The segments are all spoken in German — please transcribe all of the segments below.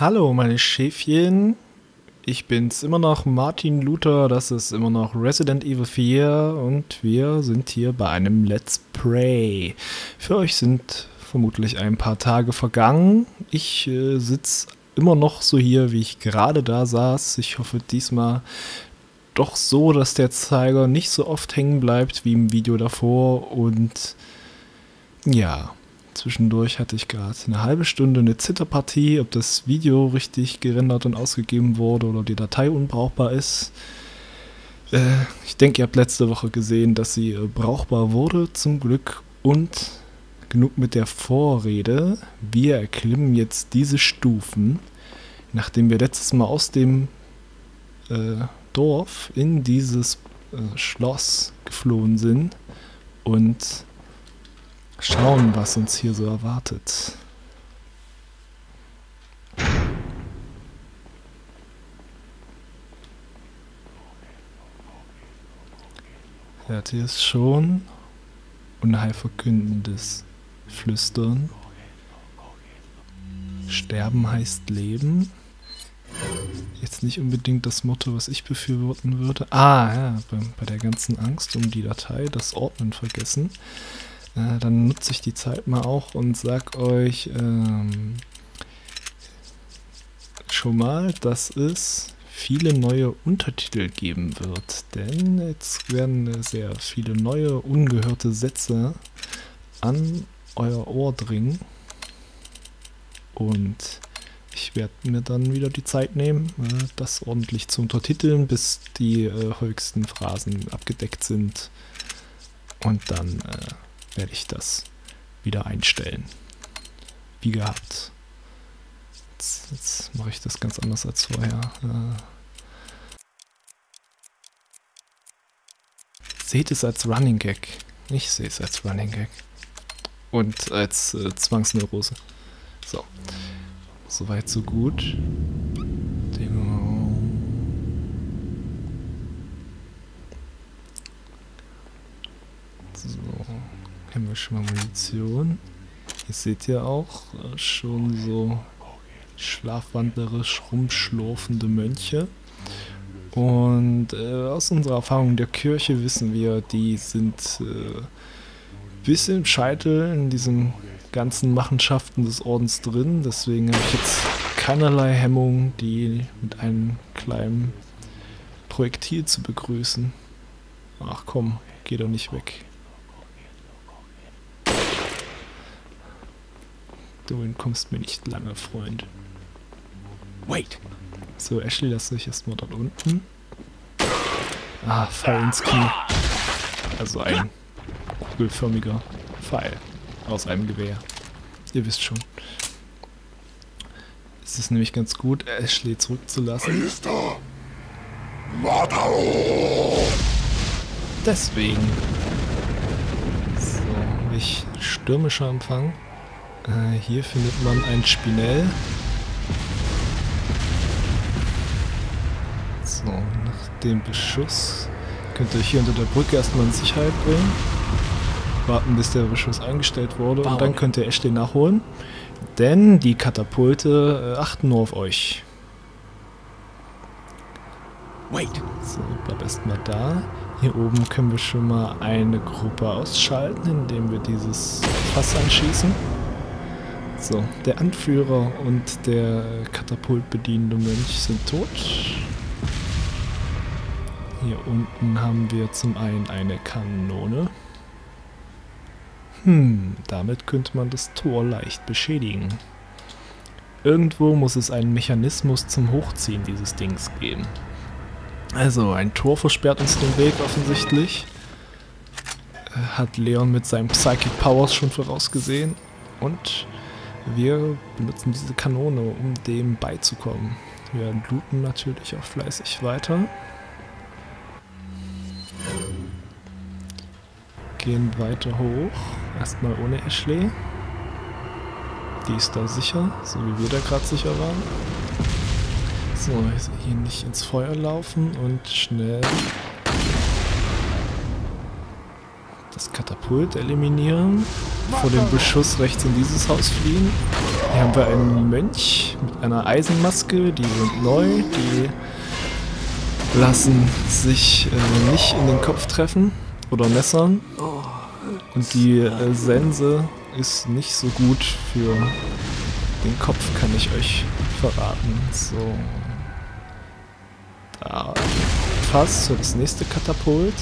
Hallo meine Schäfchen, ich bin's immer noch Martin Luther, das ist immer noch Resident Evil 4 und wir sind hier bei einem Let's Play. Für euch sind vermutlich ein paar Tage vergangen, ich sitze immer noch so hier, wie ich gerade da saß. Ich hoffe diesmal doch so, dass der Zeiger nicht so oft hängen bleibt wie im Video davor und ja... Zwischendurch hatte ich gerade eine halbe Stunde eine Zitterpartie, ob das Video richtig gerendert und ausgegeben wurde oder die Datei unbrauchbar ist. Ich denke, ihr habt letzte Woche gesehen, dass sie brauchbar wurde, zum Glück. Und genug mit der Vorrede. Wir erklimmen jetzt diese Stufen, nachdem wir letztes Mal aus dem Dorf in dieses Schloss geflohen sind und... schauen, was uns hier so erwartet. Er hat hier schon unheilverkündendes Flüstern. Sterben heißt Leben. Jetzt nicht unbedingt das Motto, was ich befürworten würde. Ah, ja, bei der ganzen Angst um die Datei, das Ordnen vergessen. Dann nutze ich die Zeit mal auch und sag euch schon mal, dass es viele neue Untertitel geben wird. Denn jetzt werden sehr viele neue, ungehörte Sätze an euer Ohr dringen. Und ich werde mir dann wieder die Zeit nehmen, das ordentlich zu untertiteln, bis die höchsten Phrasen abgedeckt sind. Und dann... werde ich das wieder einstellen. Wie gehabt. Jetzt mache ich das ganz anders als vorher. Seht es als Running Gag. Ich sehe es als Running Gag. Und als Zwangsneurose. So. Soweit, so gut. Haben wir schon mal Munition. Hier seht ihr auch schon so schlafwandlerisch rumschlurfende Mönche. Und aus unserer Erfahrung der Kirche wissen wir, die sind bis im Scheitel in diesen ganzen Machenschaften des Ordens drin. Deswegen habe ich jetzt keinerlei Hemmung, die mit einem kleinen Projektil zu begrüßen. Ach komm, geh doch nicht weg. Du entkommst mir nicht lange, Freund. Wait! So, Ashley, lass dich erstmal dort unten. Ah, Pfeil ins Knie. Also ein kugelförmiger Pfeil aus einem Gewehr. Ihr wisst schon. Es ist nämlich ganz gut, Ashley zurückzulassen. Deswegen. So, ich stürmischer Empfang. Hier findet man ein Spinell. So, nach dem Beschuss könnt ihr euch hier unter der Brücke erstmal in Sicherheit bringen. Warten, bis der Beschuss eingestellt wurde und dann könnt ihr Ashley nachholen. Denn die Katapulte achten nur auf euch. Wait. So, bleib erstmal da. Hier oben können wir schon mal eine Gruppe ausschalten, indem wir dieses Fass anschießen. So, der Anführer und der katapultbedienende Mönch sind tot. Hier unten haben wir zum einen eine Kanone. Damit könnte man das Tor leicht beschädigen. Irgendwo muss es einen Mechanismus zum Hochziehen dieses Dings geben. Also, ein Tor versperrt uns den Weg offensichtlich. Hat Leon mit seinen Psychic Powers schon vorausgesehen. Und... wir benutzen diese Kanone, um dem beizukommen. Wir looten natürlich auch fleißig weiter. Gehen weiter hoch. Erstmal ohne Ashley. Die ist da sicher, so wie wir da gerade sicher waren. So, hier nicht ins Feuer laufen und schnell das Katapult eliminieren. Vor dem Beschuss rechts in dieses Haus fliehen. Hier haben wir einen Mönch mit einer Eisenmaske. Die sind neu. Die lassen sich nicht in den Kopf treffen. Oder messern. Und die Sense ist nicht so gut für den Kopf, kann ich euch verraten. So. Da. Fast so das nächste Katapult.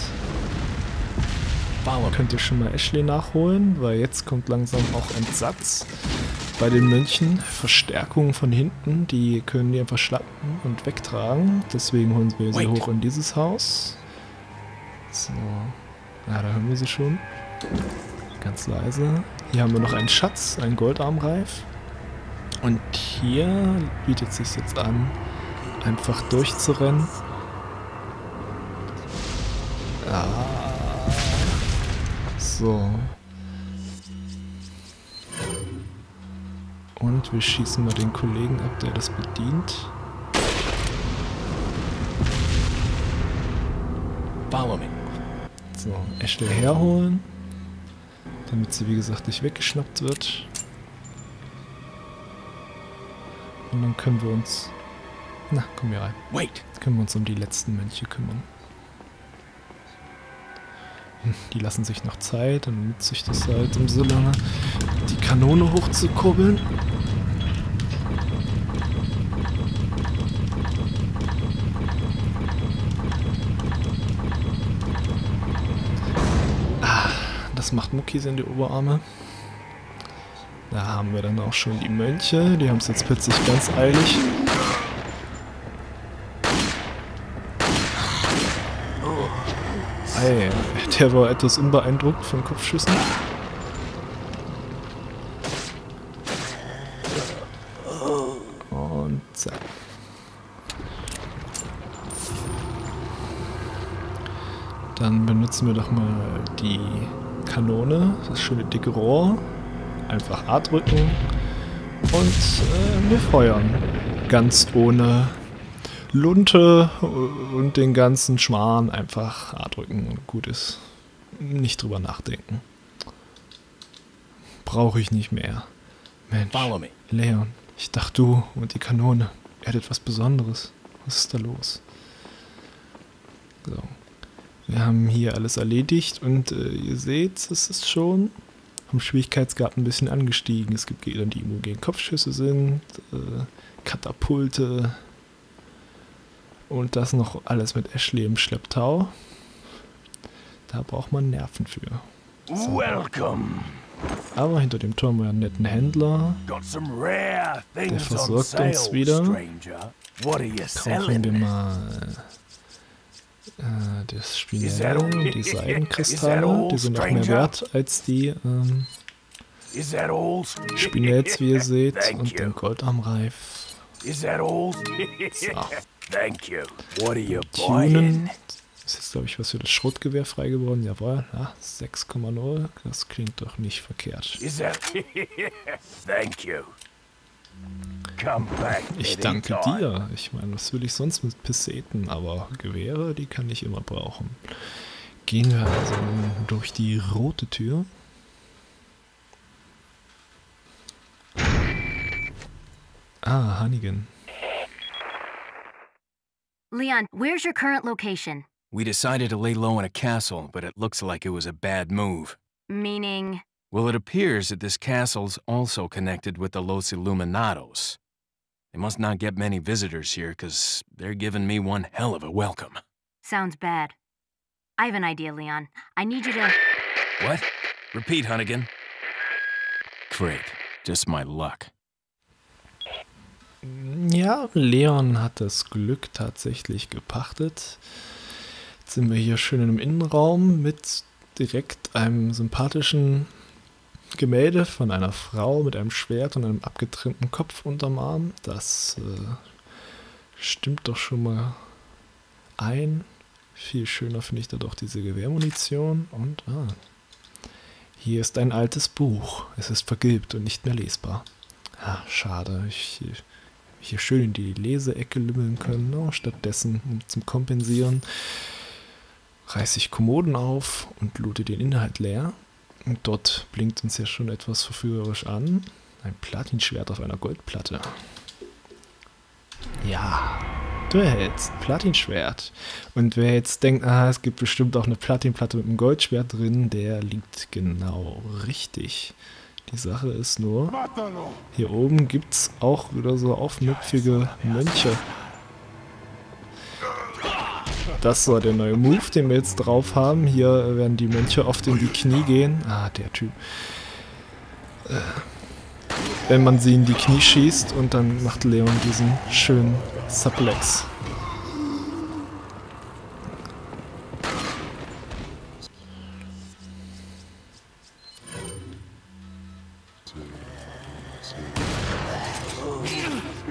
Wow, könnt ihr schon mal Ashley nachholen, weil jetzt kommt langsam auch ein Satz bei den Mönchen. Verstärkungen von hinten, die können die einfach schlappen und wegtragen. Deswegen holen wir sie hoch in dieses Haus. So. Ja, da hören wir sie schon. Ganz leise. Hier haben wir noch einen Schatz, einen Goldarmreif. Und hier bietet es sich jetzt an, einfach durchzurennen. Ah. So. Und wir schießen mal den Kollegen ab, der das bedient. So, Ashley herholen, damit sie wie gesagt nicht weggeschnappt wird. Und dann können wir uns... Na, komm hier rein. Können wir uns um die letzten Mönche kümmern. Die lassen sich noch Zeit, dann nutze ich das halt, um so lange die Kanone hochzukurbeln. Ah, das macht Muckis in die Oberarme. Da haben wir dann auch schon die Mönche, die haben es jetzt plötzlich ganz eilig. Hey, der war etwas unbeeindruckt von Kopfschüssen. Und zack. Dann benutzen wir doch mal die Kanone, das schöne dicke Rohr. Einfach A drücken und wir feuern. Ganz ohne Lunte und den ganzen Schmarrn, einfach A drücken und gut ist. Nicht drüber nachdenken. Brauche ich nicht mehr. Mensch, Leon, ich dachte du und die Kanone, ihr hättet was Besonderes. Was ist da los? So. Wir haben hier alles erledigt und ihr seht, es ist schon vom Schwierigkeitsgrad ein bisschen angestiegen. Es gibt Gegner, die immun gegen Kopfschüsse sind, Katapulte. Und das noch alles mit Ashley im Schlepptau. Da braucht man Nerven für. So. Welcome. Aber hinter dem Turm war ein netten Händler. Der versorgt uns wieder. Kaufen wir mal das Spinell, die Seidenkristalle. Die sind auch mehr wert als die Spinells, wie ihr seht. Und den Goldarmreif. So. Tunen. Das ist, glaube ich, was für das Schrotgewehr frei geworden. Jawohl, ja, 6,0. Das klingt doch nicht verkehrt. Ich danke dir. Ich meine, was will ich sonst mit Pisseten? Aber Gewehre, die kann ich immer brauchen. Gehen wir also durch die rote Tür. Ah, Hunnigan. Leon, where's your current location? We decided to lay low in a castle, but it looks like it was a bad move. Meaning? Well, it appears that this castle's also connected with the Los Illuminados. They must not get many visitors here, because they're giving me one hell of a welcome. Sounds bad. I have an idea, Leon. I need you to... What? Repeat, Hunnigan. Great. Just my luck. Ja, Leon hat das Glück tatsächlich gepachtet. Jetzt sind wir hier schön im Innenraum mit direkt einem sympathischen Gemälde von einer Frau mit einem Schwert und einem abgetrennten Kopf unterm Arm. Das stimmt doch schon mal ein. Viel schöner finde ich da doch diese Gewehrmunition. Und hier ist ein altes Buch. Es ist vergilbt und nicht mehr lesbar. Ah, schade. Ich hier schön in die Leseecke lümmeln können, stattdessen, um zu kompensieren, reiße ich Kommoden auf und loote den Inhalt leer. Und dort blinkt uns ja schon etwas verführerisch an. Ein Platinschwert auf einer Goldplatte. Ja, du erhältst ein Platinschwert. Und wer jetzt denkt, ah, es gibt bestimmt auch eine Platinplatte mit einem Goldschwert drin, der liegt genau richtig. Die Sache ist nur, hier oben gibt es auch wieder so aufmüpfige Mönche. Das war der neue Move, den wir jetzt drauf haben. Hier werden die Mönche oft in die Knie gehen. Ah, der Typ. Wenn man sie in die Knie schießt und dann macht Leon diesen schönen Suplex.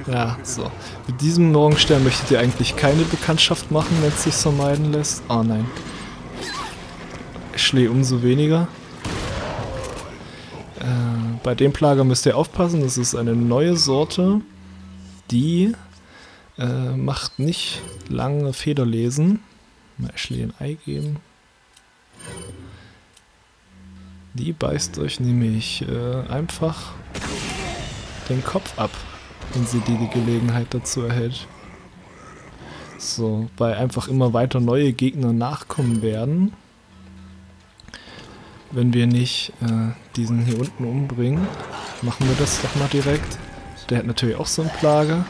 Ja, so. Mit diesem Morgenstern möchtet ihr eigentlich keine Bekanntschaft machen, wenn es sich vermeiden lässt. Oh nein. Ich schläge umso weniger. Bei dem Plager müsst ihr aufpassen, das ist eine neue Sorte. Die macht nicht lange Federlesen. Mal Ashley ein Ei geben. Die beißt euch nämlich einfach den Kopf ab, wenn sie die Gelegenheit dazu erhält. So, weil einfach immer weiter neue Gegner nachkommen werden, wenn wir nicht diesen hier unten umbringen. Machen wir das doch mal direkt. Der hat natürlich auch so eine Plage.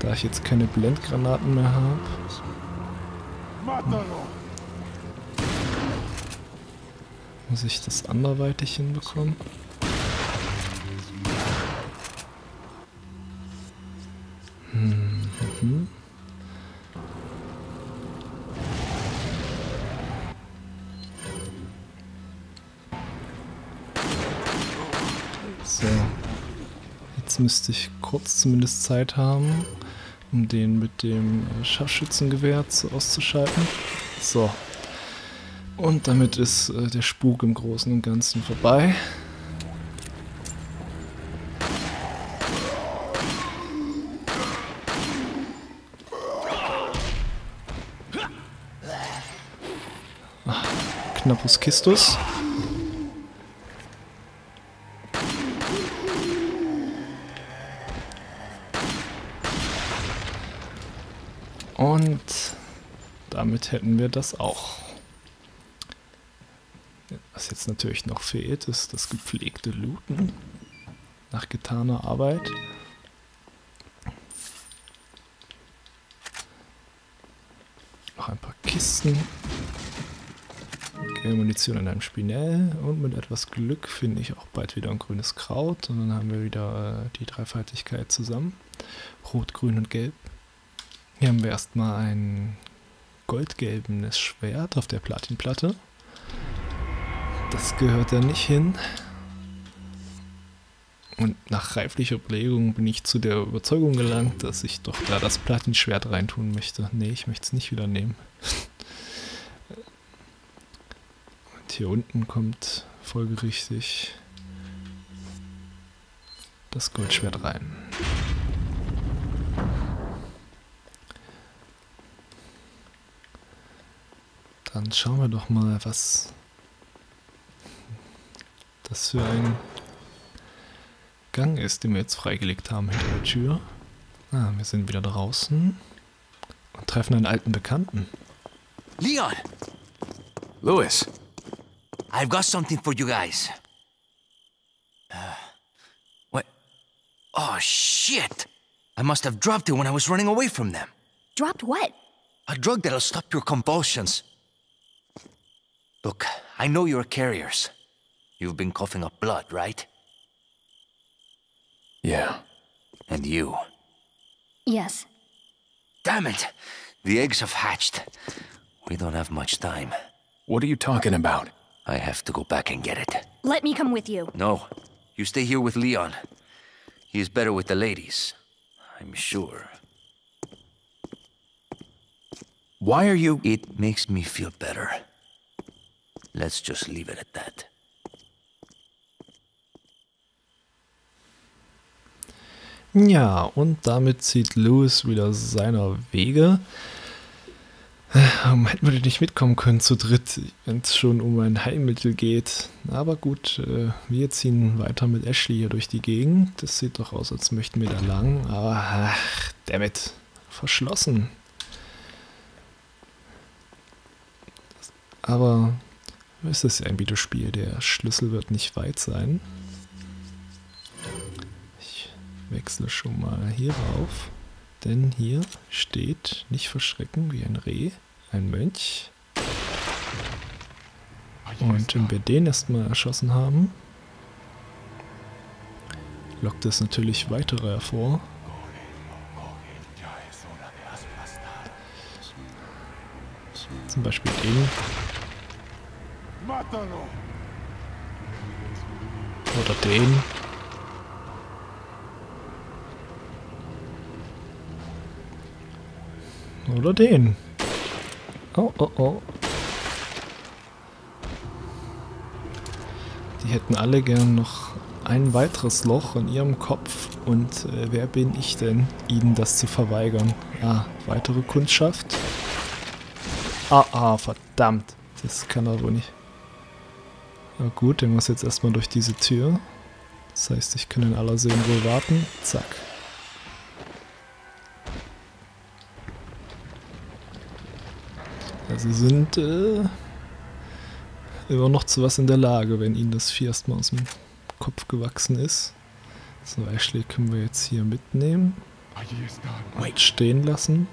Da ich jetzt keine Blendgranaten mehr habe, muss ich das anderweitig hinbekommen. Mhm. So. Jetzt müsste ich kurz zumindest Zeit haben, um den mit dem Scharfschützengewehr auszuschalten. So. Und damit ist der Spuk im Großen und Ganzen vorbei. Ach, Knappus Kistus. Und damit hätten wir das auch. Was jetzt natürlich noch fehlt, ist das gepflegte Looten nach getaner Arbeit. Noch ein paar Kisten. Okay, Munition in einem Spinell und mit etwas Glück finde ich auch bald wieder ein grünes Kraut und dann haben wir wieder die Dreifaltigkeit zusammen. Rot, Grün und Gelb. Hier haben wir erstmal ein goldgelbenes Schwert auf der Platinplatte. Das gehört da nicht hin. Und nach reiflicher Überlegung bin ich zu der Überzeugung gelangt, dass ich doch da das Platinschwert reintun möchte. Nee, ich möchte es nicht wieder nehmen. Und hier unten kommt folgerichtig das Goldschwert rein. Dann schauen wir doch mal, was das für ein Gang ist, den wir jetzt freigelegt haben hinter der Tür. Ah, wir sind wieder draußen und treffen einen alten Bekannten. Leon! Luis! I've got something for you guys. What? Oh, shit! I must have dropped it when I was running away from them. Dropped what? A drug that'll stop your convulsions. Look, I know you're carriers. You've been coughing up blood, right? Yeah. And you? Yes. Damn it! The eggs have hatched. We don't have much time. What are you talking about? I have to go back and get it. Let me come with you. No. You stay here with Leon. He's better with the ladies, I'm sure. Why are you— It makes me feel better. Let's just leave it at that. Ja, und damit zieht Luis wieder seiner Wege. Hätten wir nicht mitkommen können zu dritt, wenn es schon um ein Heilmittel geht. Aber gut, wir ziehen weiter mit Ashley hier durch die Gegend. Das sieht doch aus, als möchten wir da lang. Aber, ach, dammit, verschlossen. Aber es ist ja ein Videospiel, der Schlüssel wird nicht weit sein. Ich wechsle schon mal hier rauf. Denn hier steht, nicht verschrecken wie ein Reh, ein Mönch. Und wenn wir den erstmal erschossen haben, lockt es natürlich weitere hervor. Zum Beispiel den. Oder den. Oder den. Oh, oh, oh. Die hätten alle gern noch ein weiteres Loch in ihrem Kopf. Und wer bin ich denn, ihnen das zu verweigern? Ah, weitere Kundschaft. Ah, ah, verdammt. Das kann er wohl nicht. Na gut, der muss jetzt erstmal durch diese Tür. Das heißt, ich kann in aller Seelenruhe warten. Zack. Sie sind immer noch zu was in der Lage, wenn ihnen das Vieh erstmal aus dem Kopf gewachsen ist. So, Ashley können wir jetzt hier mitnehmen. Und stehen lassen.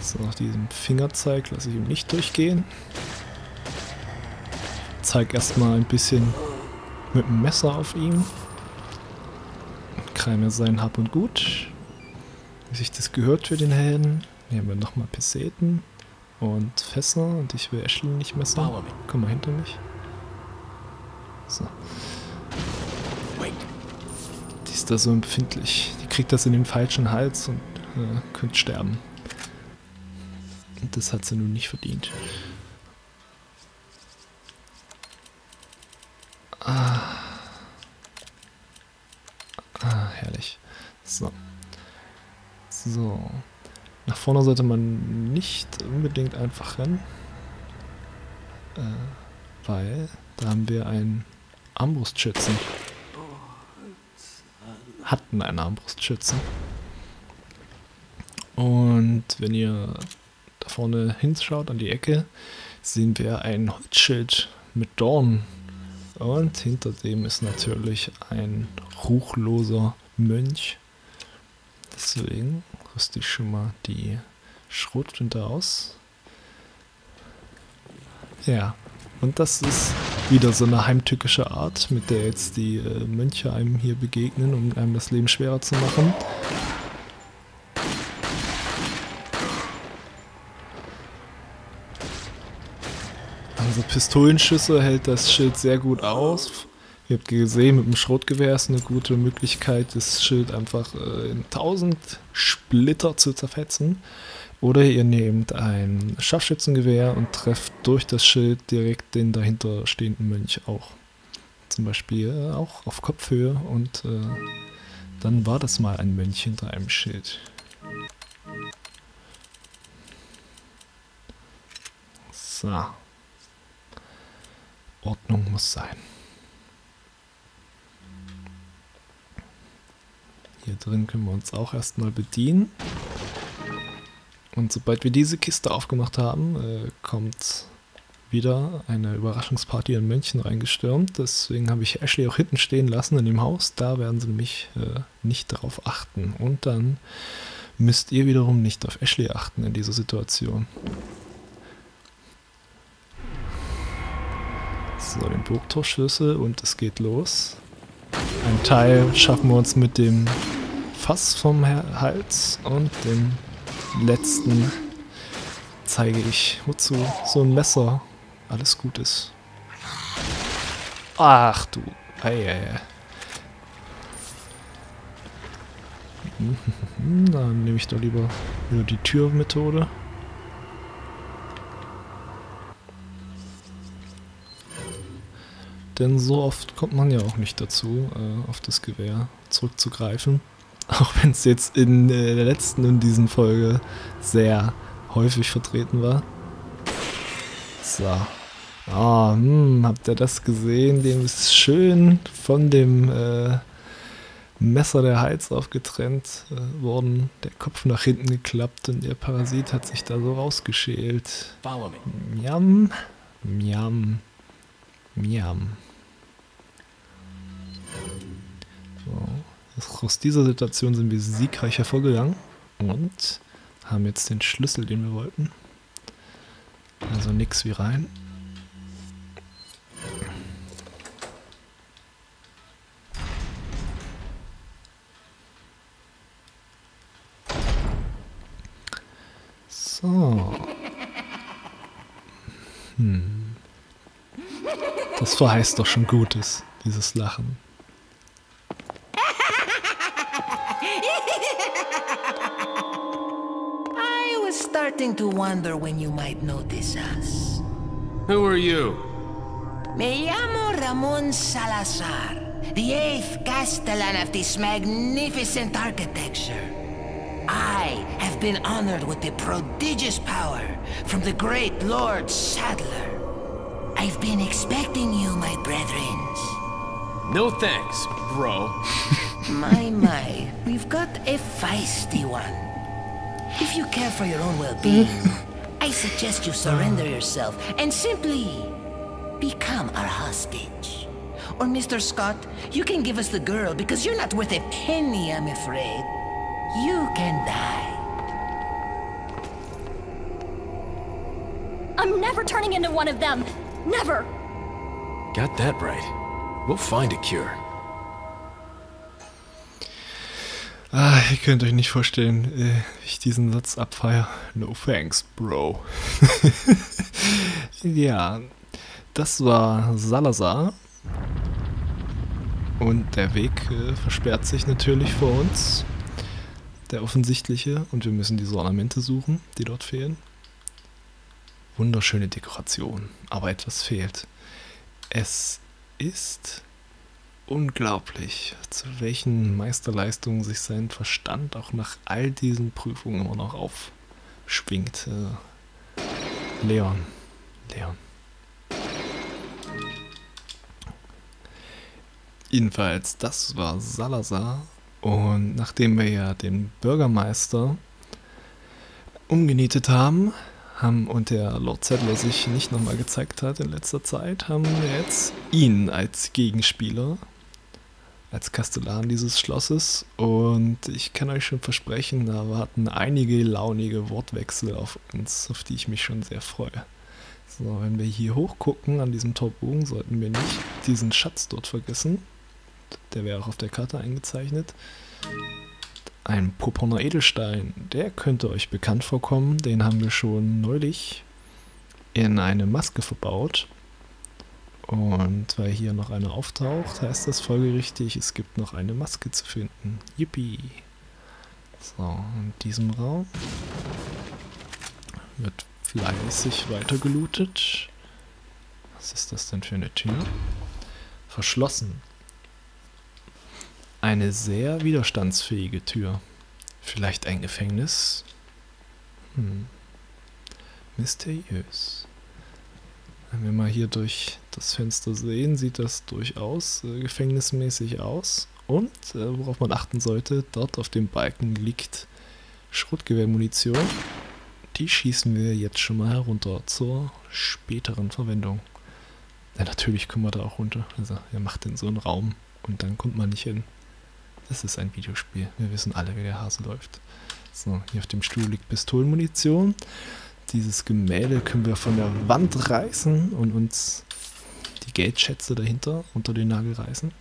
So, nach diesem Fingerzeig lasse ich ihm nicht durchgehen. Zeig erstmal ein bisschen mit dem Messer auf ihn. Kreime sein Hab und Gut, wie sich das gehört für den Helden. Hier haben wir nochmal Peseten und Fässer und ich will Ashley nicht messern. Komm mal hinter mich. So. Die ist da so empfindlich. Die kriegt das in den falschen Hals und könnte sterben. Und das hat sie nun nicht verdient. So. So. Nach vorne sollte man nicht unbedingt einfach rennen. Weil da haben wir einen Armbrustschützen. Hatten einen Armbrustschützen. Und wenn ihr da vorne hinschaut an die Ecke, sehen wir ein Holzschild mit Dornen. Und hinter dem ist natürlich ein ruchloser Mönch. Deswegen rüste ich schon mal die Schrotflinte aus. Ja, und das ist wieder so eine heimtückische Art, mit der jetzt die Mönche einem hier begegnen, um einem das Leben schwerer zu machen. Also Pistolenschüsse hält das Schild sehr gut aus. Ihr habt gesehen, mit dem Schrotgewehr ist eine gute Möglichkeit, das Schild einfach in 1000 Splitter zu zerfetzen. Oder ihr nehmt ein Scharfschützengewehr und trefft durch das Schild direkt den dahinter stehenden Mönch auch. Zum Beispiel auch auf Kopfhöhe und dann war das mal ein Mönch hinter einem Schild. So. Ordnung muss sein. Hier drin können wir uns auch erstmal bedienen. Und sobald wir diese Kiste aufgemacht haben, kommt wieder eine Überraschungsparty in München reingestürmt. Deswegen habe ich Ashley auch hinten stehen lassen in dem Haus. Da werden sie nämlich nicht darauf achten. Und dann müsst ihr wiederum nicht auf Ashley achten in dieser Situation. So, den Burgtorschlüssel und es geht los. Ein Teil schaffen wir uns mit dem Fass vom Hals und den letzten zeige ich, wozu so ein Messer alles gut ist. Ach du, ei. Dann nehme ich doch lieber nur die Türmethode. Denn so oft kommt man ja auch nicht dazu, auf das Gewehr zurückzugreifen. Auch wenn es jetzt in der letzten und diesen Folge sehr häufig vertreten war. So. Ah, habt ihr das gesehen? Dem ist schön von dem Messer der Hals aufgetrennt worden. Der Kopf nach hinten geklappt und der Parasit hat sich da so rausgeschält. Miam, miam, miam. So. Aus dieser Situation sind wir siegreich hervorgegangen und haben jetzt den Schlüssel, den wir wollten. Also nix wie rein. So. Das verheißt doch schon Gutes, dieses Lachen. I was starting to wonder when you might notice us. Who are you? Me llamo Ramon Salazar, the 8th Castellan of this magnificent architecture. I have been honored with the prodigious power from the great Lord Saddler. I've been expecting you, my brethren. No thanks, bro. My, we've got a feisty one. If you care for your own well-being, I suggest you surrender yourself and simply become our hostage. Or, Mr. Scott, you can give us the girl because you're not worth a penny, I'm afraid. You can die. I'm never turning into one of them. Never. Got that right. We'll find a cure. Ah, ihr könnt euch nicht vorstellen, wie ich diesen Satz abfeiere. No thanks, bro. Ja, das war Salazar. Und der Weg versperrt sich natürlich vor uns. Der offensichtliche, und wir müssen diese Ornamente suchen, die dort fehlen. Wunderschöne Dekoration, aber etwas fehlt. Es ist unglaublich, zu welchen Meisterleistungen sich sein Verstand auch nach all diesen Prüfungen immer noch aufschwingt. Leon. Jedenfalls, das war Salazar. Und nachdem wir ja den Bürgermeister umgenietet haben und der Lord Saddler sich nicht nochmal gezeigt hat in letzter Zeit, haben wir jetzt ihn als Gegenspieler, als Kastellan dieses Schlosses. Und ich kann euch schon versprechen, da warten einige launige Wortwechsel auf uns, auf die ich mich schon sehr freue. So, wenn wir hier hochgucken an diesem Torbogen, sollten wir nicht diesen Schatz dort vergessen. Der wäre auch auf der Karte eingezeichnet. Ein Poponer Edelstein, der könnte euch bekannt vorkommen. Den haben wir schon neulich in eine Maske verbaut. Und weil hier noch eine auftaucht, heißt das folgerichtig, es gibt noch eine Maske zu finden. Yippie! So, in diesem Raum wird fleißig weiter gelootet. Was ist das denn für eine Tür? Verschlossen. Eine sehr widerstandsfähige Tür. Vielleicht ein Gefängnis? Mysteriös. Wenn wir mal hier durch das Fenster sehen, sieht das durchaus gefängnismäßig aus. Und, worauf man achten sollte, dort auf dem Balken liegt Schrotgewehrmunition. Die schießen wir jetzt schon mal herunter zur späteren Verwendung. Ja, natürlich kommen wir da auch runter. Also, ihr macht in so einen Raum und dann kommt man nicht hin. Es ist ein Videospiel. Wir wissen alle, wie der Hase läuft. So, hier auf dem Stuhl liegt Pistolenmunition. Dieses Gemälde können wir von der Wand reißen und uns die Geldschätze dahinter unter den Nagel reißen.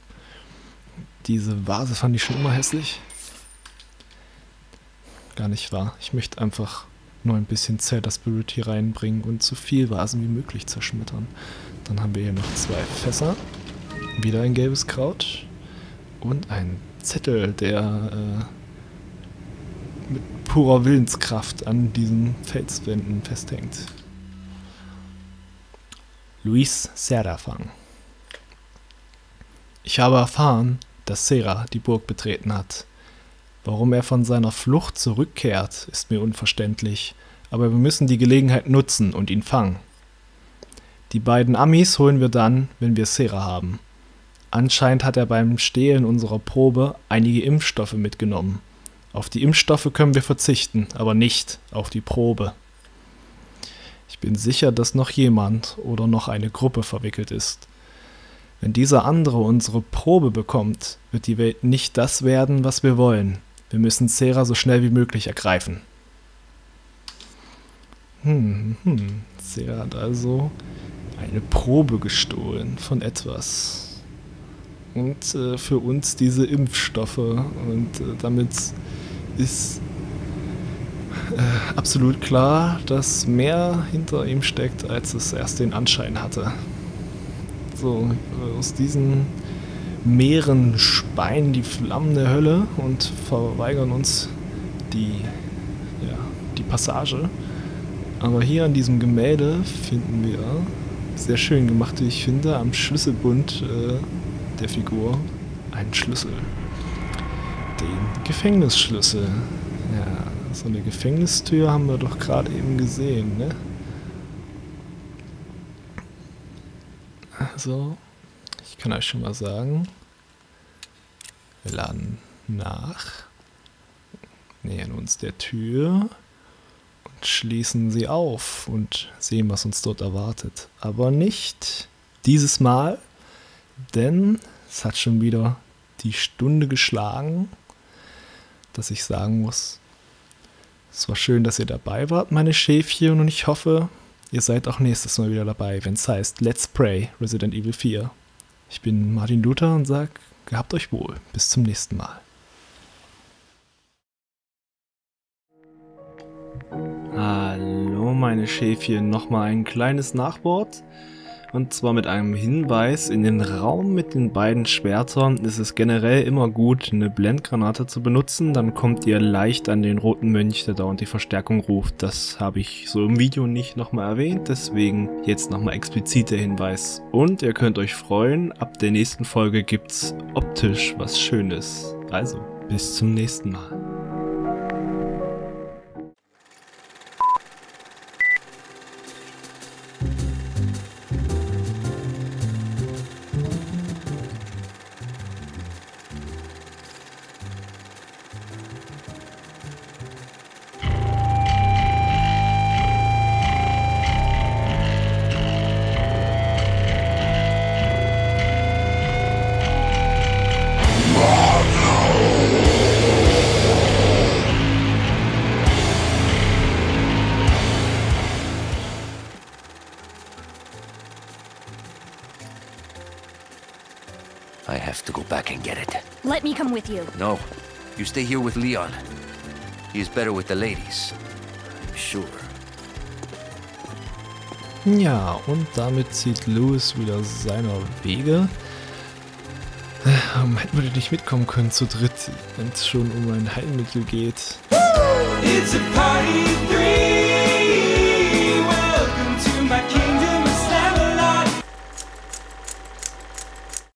Diese Vase fand ich schon immer hässlich. Gar nicht wahr. Ich möchte einfach nur ein bisschen Zelda Spirit hier reinbringen und so viel Vasen wie möglich zerschmettern. Dann haben wir hier noch 2 Fässer. Wieder ein gelbes Kraut. Und ein Zettel, der mit purer Willenskraft an diesen Felswänden festhängt. Luis Sera. Ich habe erfahren, dass Sera die Burg betreten hat. Warum er von seiner Flucht zurückkehrt, ist mir unverständlich, aber wir müssen die Gelegenheit nutzen und ihn fangen. Die beiden Amis holen wir dann, wenn wir Sera haben. Anscheinend hat er beim Stehlen unserer Probe einige Impfstoffe mitgenommen. Auf die Impfstoffe können wir verzichten, aber nicht auf die Probe. Ich bin sicher, dass noch jemand oder noch eine Gruppe verwickelt ist. Wenn dieser andere unsere Probe bekommt, wird die Welt nicht das werden, was wir wollen. Wir müssen Sera so schnell wie möglich ergreifen. Sera hat also eine Probe gestohlen von etwas. Und für uns diese Impfstoffe. Und damit ist absolut klar, dass mehr hinter ihm steckt, als es erst den Anschein hatte. So, aus diesen Meeren speien die Flammen der Hölle und verweigern uns die Passage. Aber hier an diesem Gemälde finden wir, sehr schön gemacht, wie ich finde, am Schlüsselbund der Figur einen Schlüssel. Den Gefängnisschlüssel. Ja, so eine Gefängnistür haben wir doch gerade eben gesehen, ne? Also, ich kann euch schon mal sagen, wir laden nach, nähern uns der Tür und schließen sie auf und sehen, was uns dort erwartet. Aber nicht dieses Mal, denn es hat schon wieder die Stunde geschlagen, dass ich sagen muss, es war schön, dass ihr dabei wart, meine Schäfchen, und ich hoffe, ihr seid auch nächstes Mal wieder dabei, wenn es heißt Let's Play Resident Evil 4. Ich bin Martin Luther und sag, gehabt euch wohl. Bis zum nächsten Mal. Hallo meine Schäfchen, nochmal ein kleines Nachwort. Und zwar mit einem Hinweis: In den Raum mit den beiden Schwertern ist es generell immer gut, eine Blendgranate zu benutzen, dann kommt ihr leicht an den roten Mönch, der dauernd die Verstärkung ruft. Das habe ich so im Video nicht nochmal erwähnt, deswegen jetzt nochmal explizit der Hinweis. Und ihr könnt euch freuen, ab der nächsten Folge gibt's optisch was Schönes. Also, bis zum nächsten Mal. I have to go back and get it. Let me come with you. No, you stay here with Leon. He is better with the ladies. I'm sure. Ja, und damit zieht Luis wieder seiner Wege. Hätten wir nicht mitkommen können zu dritt, wenn es schon um ein Heilmittel geht. It's a party 3.